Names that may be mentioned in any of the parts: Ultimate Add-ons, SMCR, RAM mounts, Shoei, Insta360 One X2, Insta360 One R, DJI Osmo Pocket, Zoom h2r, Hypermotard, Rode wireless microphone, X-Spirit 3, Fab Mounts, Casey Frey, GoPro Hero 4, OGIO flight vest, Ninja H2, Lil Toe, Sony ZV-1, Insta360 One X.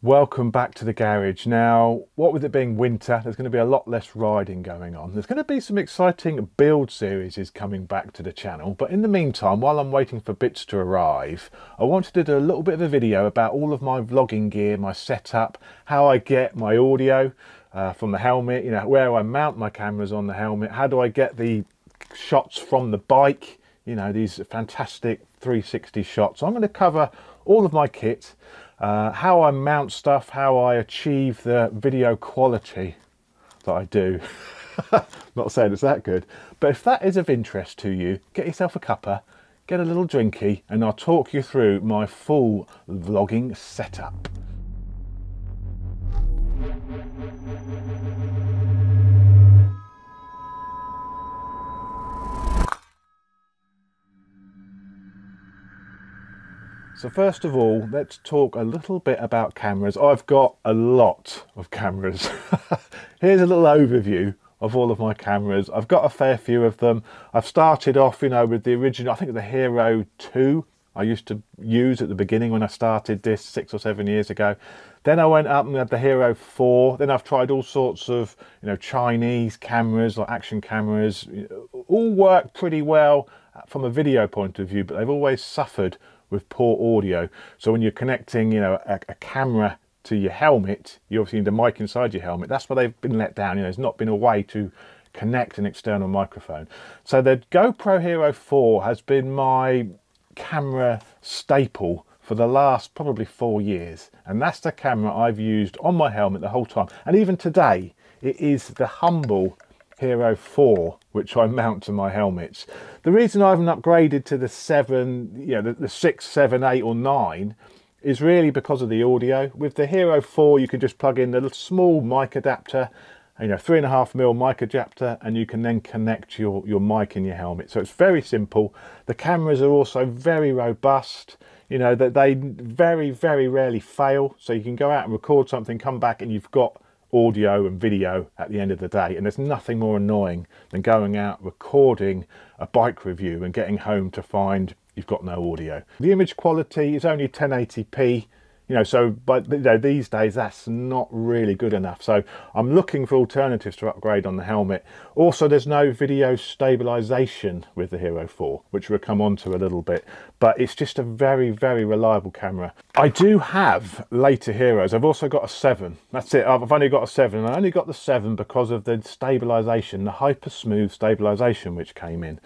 Welcome back to the garage. Now, what with it being winter, there's going to be a lot less riding going on. There's going to be some exciting build series coming back to the channel, but in the meantime, while I'm waiting for bits to arrive, I wanted to do a little bit of a video about all of my vlogging gear, my setup, how I get my audio from the helmet, you know, where I mount my cameras on the helmet, how do I get the shots from the bike, you know, these fantastic 360 shots. So I'm going to cover all of my kit, how I mount stuff, how I achieve the video quality that I do. Not saying it's that good, but if that is of interest to you, get yourself a cuppa, get a little drinky, and I'll talk you through my full vlogging setup. So first of all, let's talk a little bit about cameras. I've got a lot of cameras. Here's a little overview of all of my cameras. I've got a fair few of them. I've started off, you know, with the original, I think the Hero 2 I used to use at the beginning when I started this 6 or 7 years ago. Then I went up and had the Hero 4. Then I've tried all sorts of, you know, Chinese cameras, like action cameras. All work pretty well from a video point of view, but they've always suffered with poor audio. So when you're connecting, you know, a camera to your helmet, you obviously need a mic inside your helmet. That's where they've been let down. You know, there's not been a way to connect an external microphone. So the GoPro Hero 4 has been my camera staple for the last probably 4 years. And that's the camera I've used on my helmet the whole time. And even today, it is the humble Hero 4, which I mount to my helmets. The reason I haven't upgraded to the 7, you know, the 6, 7, 8 or 9 is really because of the audio. With the Hero 4, you can just plug in the little small mic adapter, you know, 3.5mm mic adapter, and you can then connect your mic in your helmet. So it's very simple. The cameras are also very robust. You know, that they very, very rarely fail. So you can go out and record something, come back, and you've got audio and video at the end of the day. And there's nothing more annoying than going out recording a bike review and getting home to find you've got no audio. The image quality is only 1080p, you know, so but you know, these days that's not really good enough. So I'm looking for alternatives to upgrade on the helmet. Also, there's no video stabilization with the Hero 4, which we'll come on to a little bit, but it's just a very, very reliable camera. I do have later Heroes. I've also got a 7. That's it, I've only got a 7, and I only got the 7 because of the stabilization, the hyper smooth stabilization which came in.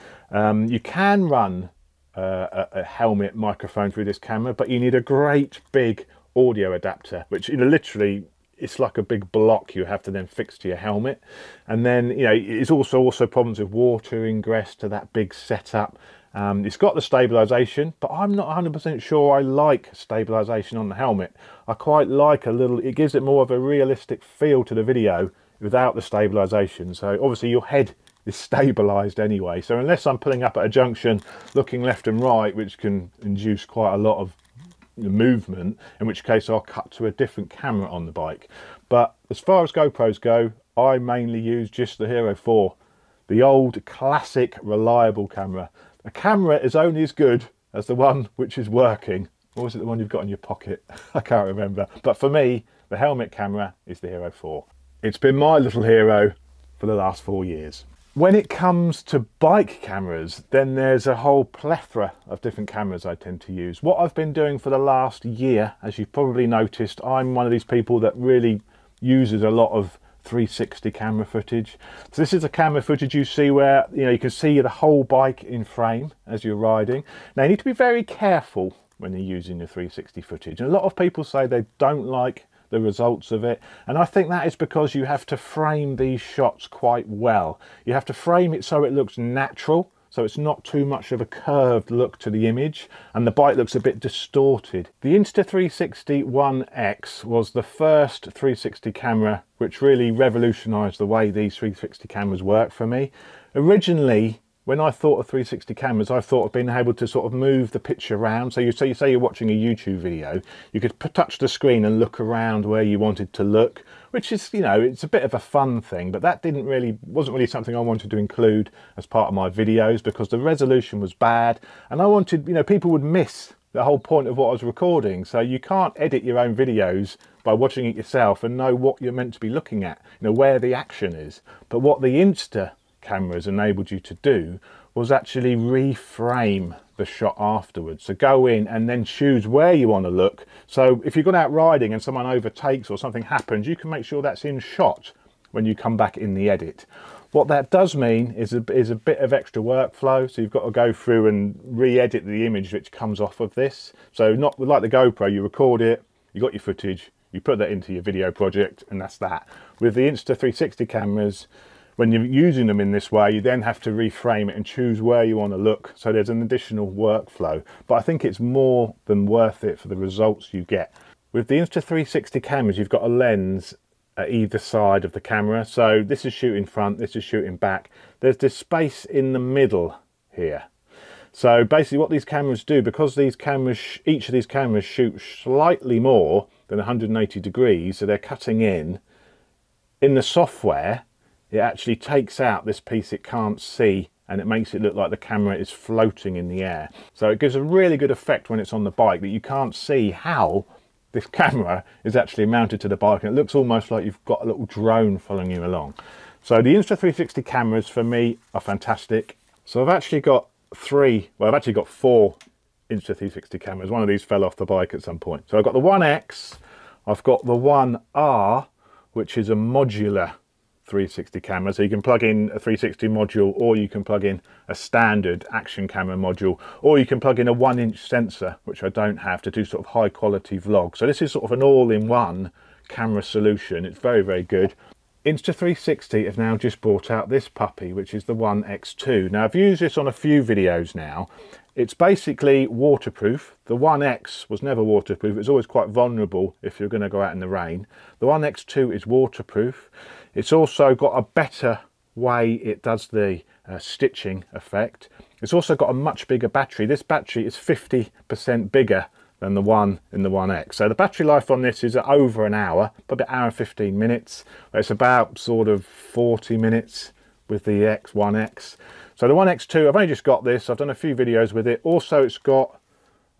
You can run a helmet microphone through this camera, but you need a great big audio adapter, which, you know, literally it's like a big block you have to then fix to your helmet. And then, you know, it's also problems with water ingress to that big setup. It's got the stabilization, but I'm not 100% sure I like stabilization on the helmet. I quite like a little, it gives it more of a realistic feel to the video without the stabilization. So obviously your head is stabilized anyway, so unless I'm pulling up at a junction looking left and right, which can induce quite a lot of movement, in which case I'll cut to a different camera on the bike. But as far as GoPros go, I mainly use just the Hero 4, the old classic reliable camera. A camera is only as good as the one which is working. Or is it the one you've got in your pocket? I can't remember, but for me the helmet camera is the Hero 4. It's been my little hero for the last 4 years. When it comes to bike cameras, then there's a whole plethora of different cameras I tend to use. What I've been doing for the last year, as you've probably noticed, I'm one of these people that really uses a lot of 360 camera footage. So this is the camera footage you see where, you know, you can see the whole bike in frame as you're riding. Now you need to be very careful when you're using the 360 footage. And a lot of people say they don't like the results of it, and I think that is because you have to frame these shots quite well. You have to frame it so it looks natural, so it's not too much of a curved look to the image, and the bike looks a bit distorted. The Insta360 One X was the first 360 camera which really revolutionized the way these 360 cameras work for me. Originally, when I thought of 360 cameras, I thought of being able to sort of move the picture around. So you say you're watching a YouTube video, you could touch the screen and look around where you wanted to look, which is, you know, it's a bit of a fun thing, but that wasn't really something I wanted to include as part of my videos because the resolution was bad and I wanted, you know, people would miss the whole point of what I was recording. So you can't edit your own videos by watching it yourself and know what you're meant to be looking at, you know, where the action is. But what the Insta cameras enabled you to do was actually reframe the shot afterwards. So go in and then choose where you want to look. So if you've gone out riding and someone overtakes or something happens, you can make sure that's in shot when you come back in the edit. What that does mean is a bit of extra workflow. So you've got to go through and re-edit the image which comes off of this. So not like the GoPro, you record it, you got your footage, you put that into your video project, and that's that. With the Insta360 cameras, when you're using them in this way, you then have to reframe it and choose where you want to look. So there's an additional workflow, but I think it's more than worth it for the results you get. With the Insta360 cameras, you've got a lens at either side of the camera. So this is shooting front, this is shooting back. There's this space in the middle here. So basically what these cameras do, because these cameras, each of these cameras shoot slightly more than 180 degrees, so they're cutting in the software, it actually takes out this piece it can't see and it makes it look like the camera is floating in the air. So it gives a really good effect when it's on the bike that you can't see how this camera is actually mounted to the bike, and it looks almost like you've got a little drone following you along. So the Insta360 cameras for me are fantastic. So I've actually got four Insta360 cameras. One of these fell off the bike at some point. So I've got the One X, I've got the One R, which is a modular 360 camera. So you can plug in a 360 module, or you can plug in a standard action camera module, or you can plug in a 1-inch sensor, which I don't have, to do sort of high quality vlogs. So this is sort of an all-in-one camera solution. It's very, very good. Insta360 have now just brought out this puppy, which is the One X2. Now I've used this on a few videos now. It's basically waterproof. The One X was never waterproof. It's always quite vulnerable if you're going to go out in the rain. The One X2 is waterproof. It's also got a better way it does the stitching effect. It's also got a much bigger battery. This battery is 50% bigger than the one in the One X. So the battery life on this is over an hour, probably an hour and 15 minutes. It's about sort of 40 minutes with the One X. So the One X2, I've only just got this. I've done a few videos with it. Also, it's got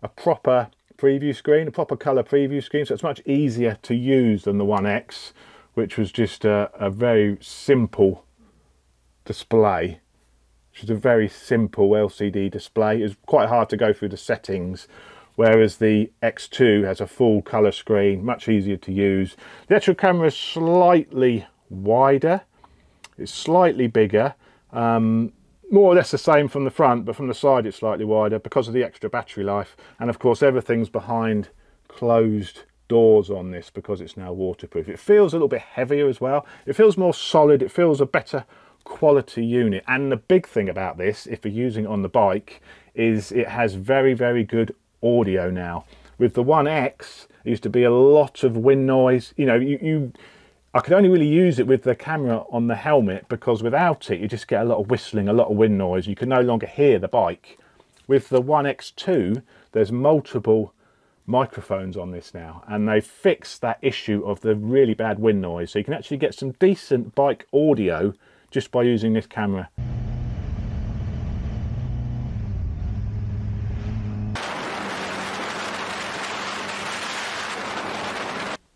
a proper preview screen, a proper color preview screen. So it's much easier to use than the One X, which was just a very simple display. Which is a very simple LCD display. It's quite hard to go through the settings. Whereas the X2 has a full color screen, much easier to use. The actual camera is slightly wider. It's slightly bigger. More or less the same from the front, but from the side it's slightly wider because of the extra battery life. And of course everything's behind closed doors on this because it's now waterproof. It feels a little bit heavier as well. It feels more solid. It feels a better quality unit. And the big thing about this, if you're using it on the bike, is it has very, very good audio now. With the One X, there used to be a lot of wind noise. You know, I could only really use it with the camera on the helmet because without it, you just get a lot of whistling, a lot of wind noise. You can no longer hear the bike. With the One X2, there's multiple microphones on this now, and they fixed that issue of the really bad wind noise. So you can actually get some decent bike audio just by using this camera.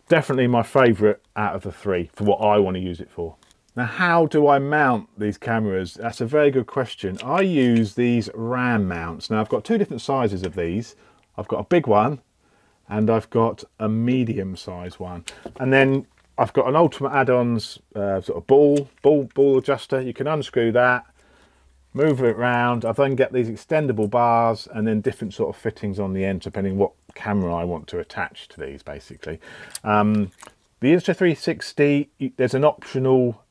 Definitely my favourite out of the three for what I want to use it for. Now, how do I mount these cameras? That's a very good question. I use these RAM mounts. Now, I've got two different sizes of these. I've got a big one and I've got a medium size one. And then I've got an Ultimate Add-ons sort of ball adjuster. You can unscrew that, move it around. I then get these extendable bars and then different sort of fittings on the end, depending what camera I want to attach to these, basically. The Insta360, there's an optional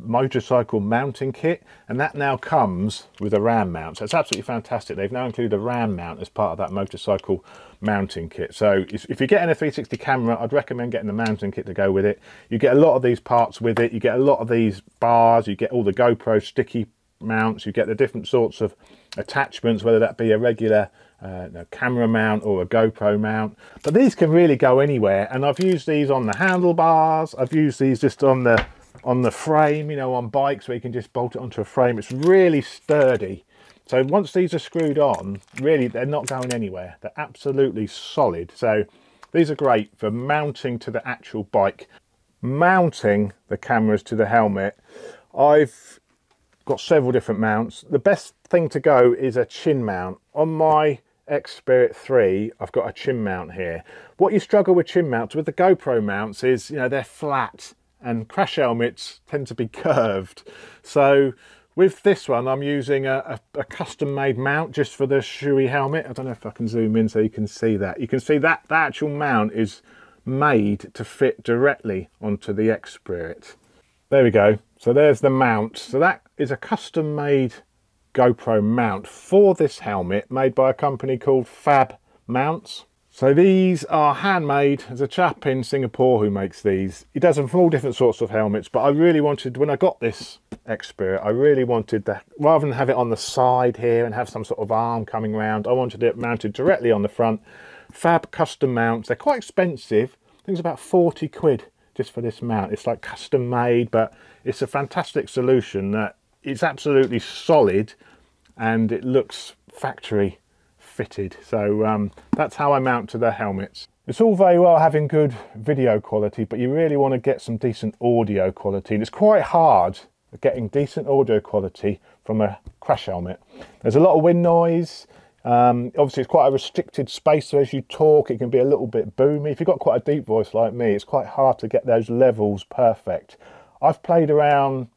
motorcycle mounting kit, and that now comes with a RAM mount. So it's absolutely fantastic. They've now included a RAM mount as part of that motorcycle mounting kit. So if you're getting a 360 camera, I'd recommend getting the mounting kit to go with it. You get a lot of these parts with it. You get a lot of these bars. You get all the GoPro sticky mounts. You get the different sorts of attachments, whether that be a regular camera mount or a GoPro mount. But these can really go anywhere, and I've used these on the handlebars. I've used these just on the frame, you know, on bikes where you can just bolt it onto a frame. It's really sturdy. So once these are screwed on, really, they're not going anywhere. They're absolutely solid. So these are great for mounting to the actual bike, mounting the cameras to the helmet. I've got several different mounts. The best thing to go is a chin mount. On my X-Spirit 3, I've got a chin mount here. What you struggle with chin mounts, with the GoPro mounts, is, you know, they're flat and crash helmets tend to be curved. So with this one, I'm using a custom-made mount just for the Shoei helmet. I don't know if I can zoom in so you can see that. You can see that the actual mount is made to fit directly onto the X-Spirit. There we go. So there's the mount. So that is a custom-made GoPro mount for this helmet, made by a company called Fab Mounts. So these are handmade. There's a chap in Singapore who makes these. He does them for all different sorts of helmets, but I really wanted, when I got this X-Spirit, I really wanted that, rather than have it on the side here and have some sort of arm coming round, I wanted it mounted directly on the front. Fab custom mounts. They're quite expensive. I think it's about 40 quid just for this mount. It's like custom made, but it's a fantastic solution that it's absolutely solid and it looks factory fitted. So that's how I mount to the helmets. It's all very well having good video quality, but you really want to get some decent audio quality. And it's quite hard getting decent audio quality from a crash helmet. There's a lot of wind noise. Obviously it's quite a restricted space, so as you talk it can be a little bit boomy. If you've got quite a deep voice like me, it's quite hard to get those levels perfect. I've played around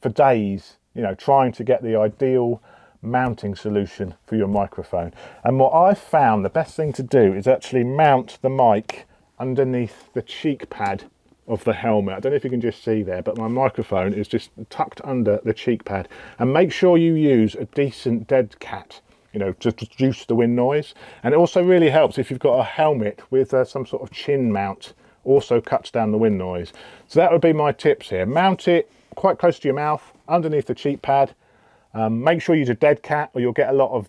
for days, you know, trying to get the ideal mounting solution for your microphone. And what I've found the best thing to do is actually mount the mic underneath the cheek pad of the helmet. I don't know if you can just see there, but my microphone is just tucked under the cheek pad. And make sure you use a decent dead cat, you know, to reduce the wind noise. And it also really helps if you've got a helmet with some sort of chin mount, also cuts down the wind noise. So that would be my tips here. Mount it quite close to your mouth, underneath the cheek pad. Make sure you use a dead cat or you'll get a lot of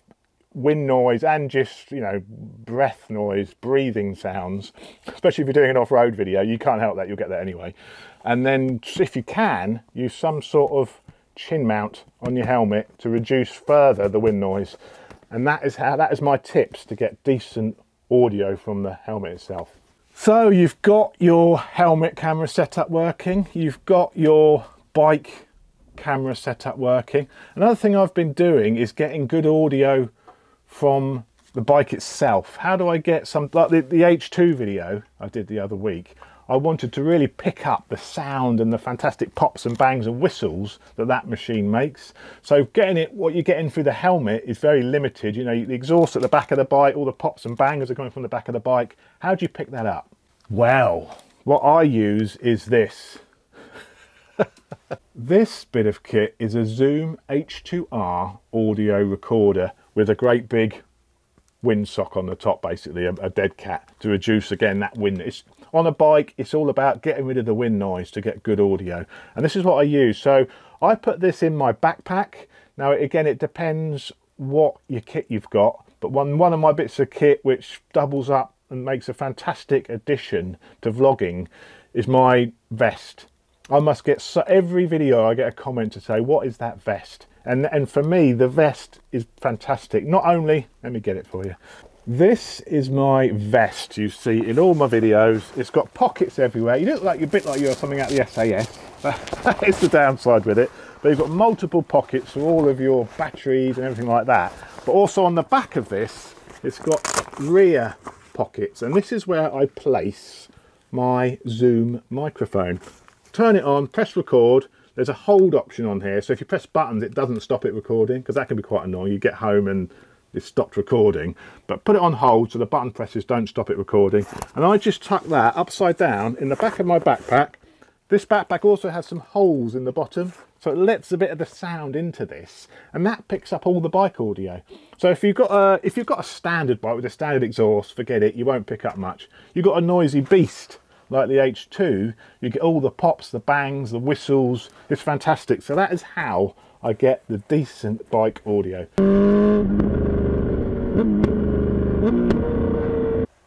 wind noise and just, you know, breath noise, breathing sounds, especially if you're doing an off-road video. You can't help that, you'll get that anyway. And then if you can, use some sort of chin mount on your helmet to reduce further the wind noise. And that is my tips to get decent audio from the helmet itself. So you've got your helmet camera setup working, you've got your bike camera setup working. Another thing I've been doing is getting good audio from the bike itself. How do I get some, like the H2 video I did the other week, I wanted to really pick up the sound and the fantastic pops and bangs and whistles that that machine makes. So getting it, what you're getting through the helmet is very limited. You know, the exhaust at the back of the bike, all the pops and bangers are coming from the back of the bike. How do you pick that up? Well, what I use is this. This bit of kit is a Zoom h2r audio recorder with a great big windsock on the top, basically a dead cat, to reduce again that wind. It's on a bike, it's all about getting rid of the wind noise to get good audio, and this is what I use. So I put this in my backpack. Now again, it depends what your kit you've got, but one of my bits of kit which doubles up and makes a fantastic addition to vlogging is my vest. I must get, so every video I get a comment to say, what is that vest? And for me, the vest is fantastic. Not only, let me get it for you. This is my vest you see in all my videos. It's got pockets everywhere. You look like you're a bit like you're something out of the SAS. That is the downside with it. But you've got multiple pockets for all of your batteries and everything like that. But also on the back of this, it's got rear pockets. And this is where I place my Zoom microphone. Turn it on, press record. There's a hold option on here, so if you press buttons it doesn't stop it recording, because that can be quite annoying. You get home and it's stopped recording, but put it on hold so the button presses don't stop it recording. And I just tuck that upside down in the back of my backpack. This backpack also has some holes in the bottom, so it lets a bit of the sound into this, and that picks up all the bike audio. So if you've got a standard bike with a standard exhaust, forget it, you won't pick up much. You've got a noisy beast like the H2, you get all the pops, the bangs, the whistles. It's fantastic. So that is how I get the decent bike audio.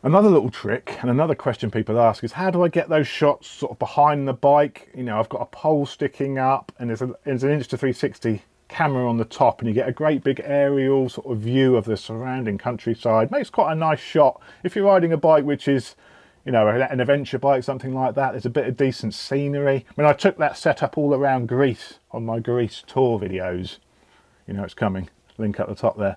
Another little trick and another question people ask is, how do I get those shots sort of behind the bike? You know, I've got a pole sticking up and there's an Insta360 camera on the top and you get a great big aerial sort of view of the surrounding countryside. Makes quite a nice shot. If you're riding a bike which is, you know, an adventure bike, something like that, there's a bit of decent scenery. I mean, I took that setup all around Greece on my Greece tour videos. You know it's coming. Link up the top there.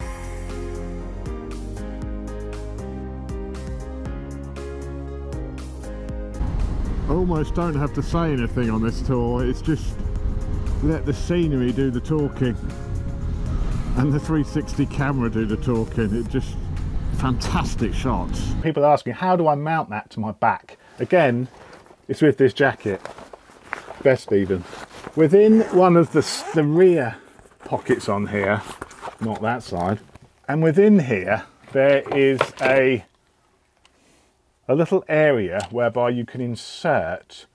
Almost don't have to say anything on this tour, it's just let the scenery do the talking and the 360 camera do the talking. It just fantastic shots. People ask me, how do I mount that to my back? Again, it's with this jacket, best even. Within one of the rear pockets on here, not that side, and within here there is a little area whereby you can insert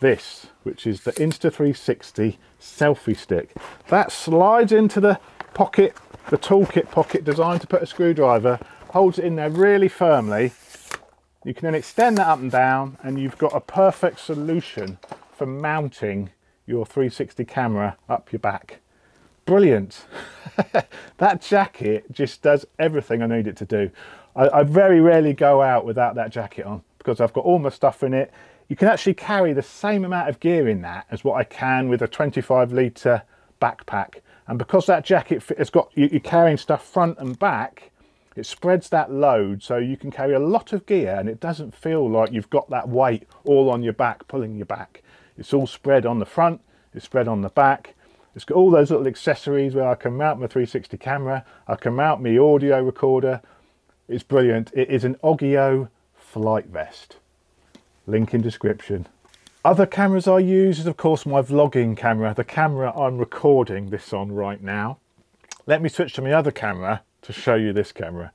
this, which is the Insta360 selfie stick. That slides into the pocket, the toolkit pocket designed to put a screwdriver, holds it in there really firmly. You can then extend that up and down and you've got a perfect solution for mounting your 360 camera up your back. Brilliant. That jacket just does everything I need it to do. I very rarely go out without that jacket on because I've got all my stuff in it. You can actually carry the same amount of gear in that as what I can with a 25-litre backpack. And because that jacket has got, you're carrying stuff front and back, it spreads that load so you can carry a lot of gear and it doesn't feel like you've got that weight all on your back, pulling your back. It's all spread on the front, it's spread on the back. It's got all those little accessories where I can mount my 360 camera, I can mount my audio recorder. It's brilliant. It is an OGIO flight vest. Link in description. Other cameras I use is of course my vlogging camera, the camera I'm recording this on right now. Let me switch to my other camera to show you this camera.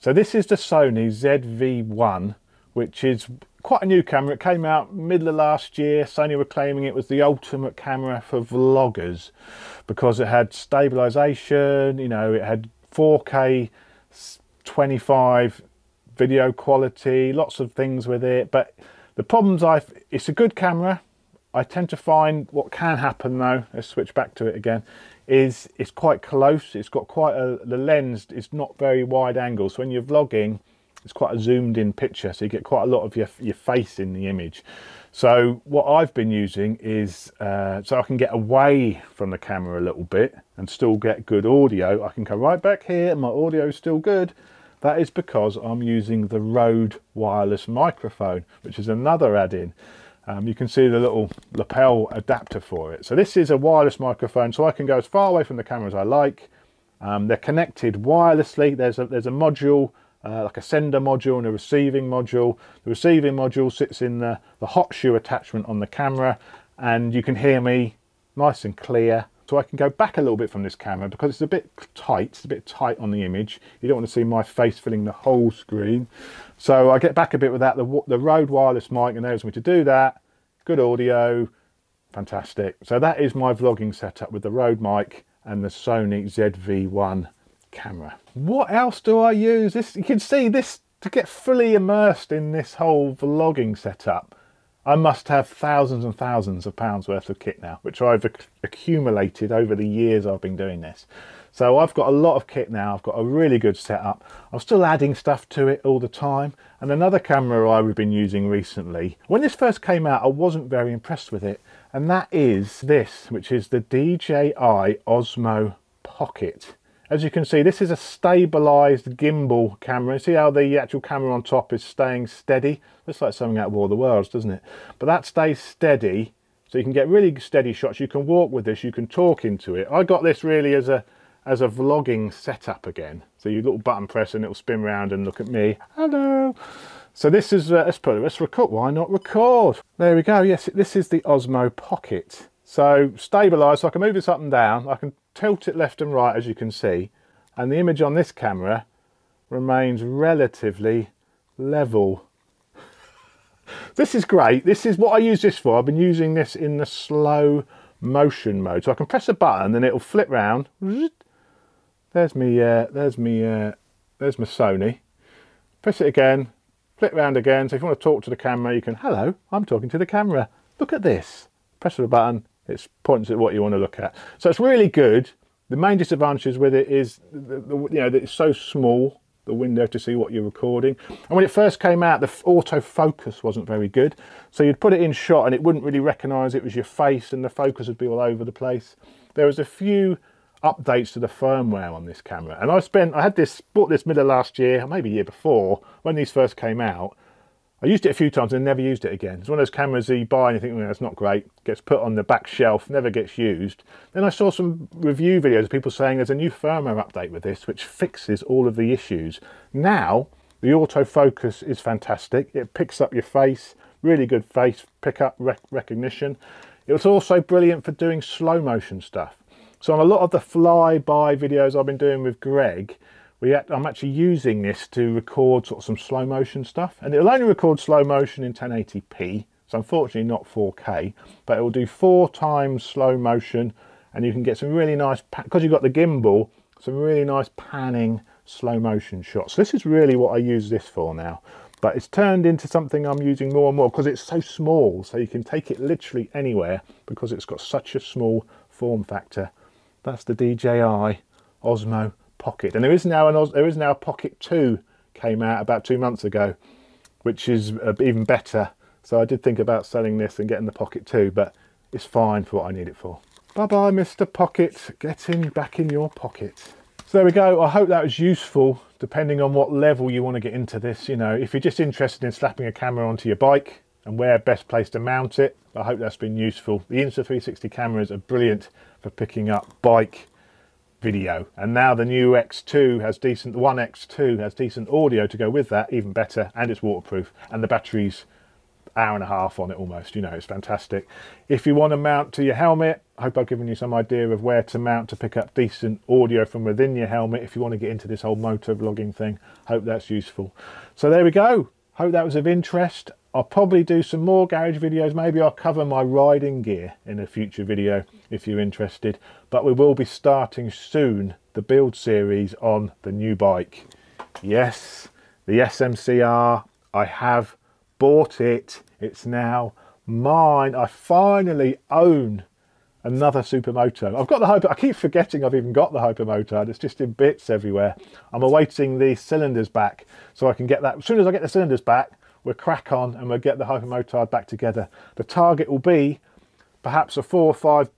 So this is the Sony ZV-1, which is quite a new camera. It came out middle of last year. Sony were claiming it was the ultimate camera for vloggers because it had stabilization, you know, it had 4K 25 video quality, lots of things with it. But the problems it's a good camera. I tend to find what can happen though, let's switch back to it again, is it's quite close. It's got quite the lens is not very wide angle. So when you're vlogging, it's quite a zoomed in picture. So you get quite a lot of your face in the image. So what I've been using is, so I can get away from the camera a little bit and still get good audio. I can come right back here and my audio is still good. That is because I'm using the Rode wireless microphone, which is another add-in. You can see the little lapel adapter for it. So this is a wireless microphone, so I can go as far away from the camera as I like. They're connected wirelessly. There's a module, like a sender module and a receiving module. The receiving module sits in the hot shoe attachment on the camera, and you can hear me nice and clear. So I can go back a little bit from this camera because it's a bit tight. It's a bit tight on the image. You don't want to see my face filling the whole screen. So I get back a bit with that. The Rode wireless mic enables me to do that. Good audio, fantastic. So that is my vlogging setup with the Rode mic and the Sony ZV-1 camera. What else do I use? This, you can see this, to get fully immersed in this whole vlogging setup, I must have thousands and thousands of pounds worth of kit now, which I've accumulated over the years I've been doing this. So I've got a lot of kit now. I've got a really good setup. I'm still adding stuff to it all the time. And another camera I've been using recently, when this first came out, I wasn't very impressed with it. And that is this, which is the DJI Osmo Pocket. As you can see, this is a stabilised gimbal camera. See how the actual camera on top is staying steady? Looks like something out of War of the Worlds, doesn't it? But that stays steady, so you can get really steady shots. You can walk with this, you can talk into it. I got this really as a vlogging setup again. So you little button press and it'll spin around and look at me. Hello! So this is, let's record. Why not record? There we go. Yes, this is the Osmo Pocket. So stabilised, so I can move this up and down. I can tilt it left and right, as you can see, and the image on this camera remains relatively level. This is great. This is what I use this for. I've been using this in the slow motion mode, so I can press a button and it'll flip round. There's my Sony. Press it again, flip round again. So if you want to talk to the camera, you can, hello, I'm talking to the camera. Look at this. Press the button. It points at what you want to look at. So it's really good. The main disadvantages with it is that it's so small, the window to see what you're recording. And when it first came out, the autofocus wasn't very good. So you'd put it in shot and it wouldn't really recognize it was your face, and the focus would be all over the place. There was a few updates to the firmware on this camera. And I bought this middle of last year, or maybe year before, when these first came out. I used it a few times and never used it again. It's one of those cameras that you buy and you think, well, that's not great. Gets put on the back shelf, never gets used. Then I saw some review videos of people saying there's a new firmware update with this which fixes all of the issues. Now, the autofocus is fantastic. It picks up your face, really good face pickup recognition. It was also brilliant for doing slow motion stuff. So on a lot of the fly-by videos I've been doing with Greg, I'm actually using this to record sort of some slow motion stuff, and it'll only record slow motion in 1080p, so unfortunately not 4K, but it will do 4x slow motion, and you can get some really nice, because you've got the gimbal, some really nice panning slow motion shots. So this is really what I use this for now, but it's turned into something I'm using more and more because it's so small, so you can take it literally anywhere because it's got such a small form factor. That's the DJI Osmo Pocket, and there is now a Pocket 2 came out about 2 months ago, which is even better. So I did think about selling this and getting the Pocket 2, but it's fine for what I need it for. Bye bye, Mr. Pocket. Get him back in your pocket. So there we go. I hope that was useful. Depending on what level you want to get into this, you know, if you're just interested in slapping a camera onto your bike and where best place to mount it, I hope that's been useful. The Insta360 cameras are brilliant for picking up bike video, and now the new X2 has decent, the One X2 has decent audio to go with that, even better, and it's waterproof, and the battery's hour and a half on it almost, you know, it's fantastic. If you want to mount to your helmet, I hope I've given you some idea of where to mount to pick up decent audio from within your helmet if you want to get into this whole motor vlogging thing. Hope that's useful. So there we go. Hope that was of interest. I'll probably do some more garage videos. Maybe I'll cover my riding gear in a future video if you're interested. But we will be starting soon the build series on the new bike. Yes, the SMCR. I have bought it. It's now mine. I finally own another supermoto. I've got the Hypermotard. I keep forgetting I've even got the Hypermotard. It's just in bits everywhere. I'm awaiting the cylinders back so I can get that. As soon as I get the cylinders back, we'll crack on and we'll get the Hypermotard back together. The target will be perhaps a four or five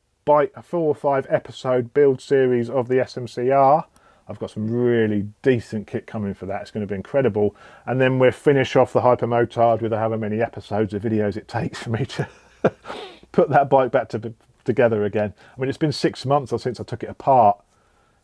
episode build series of the SMCR. I've got some really decent kit coming for that. It's going to be incredible. And then we'll finish off the Hypermotard with however many episodes of videos it takes for me to put that bike back together again. I mean, it's been 6 months since I took it apart.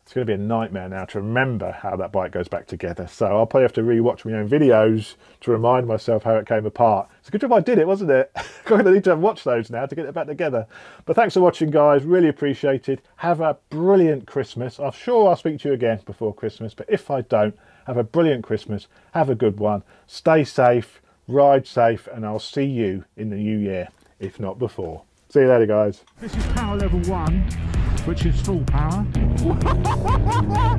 It's going to be a nightmare now to remember how that bike goes back together. So I'll probably have to re-watch my own videos to remind myself how it came apart. It's a good job I did it, wasn't it? I need to watch those now to get it back together. But thanks for watching, guys. Really appreciate it. Have a brilliant Christmas. I'm sure I'll speak to you again before Christmas. But if I don't, have a brilliant Christmas. Have a good one. Stay safe. Ride safe. And I'll see you in the new year, if not before. See you later, guys. This is power level 1. Which is full power. It's down,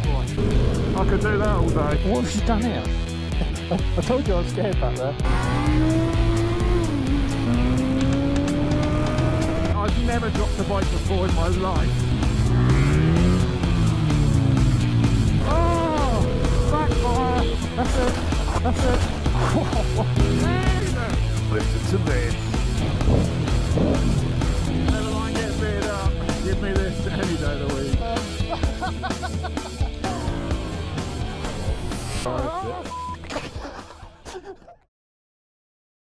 boy. I could do that all day. What has she done here? I told you I was scared back there. I've never dropped a bike before in my life. Oh! Backfire! That's it! That's it! Oh. Listen to this. Never mind getting beat up. Give me this any day of the week. Oh.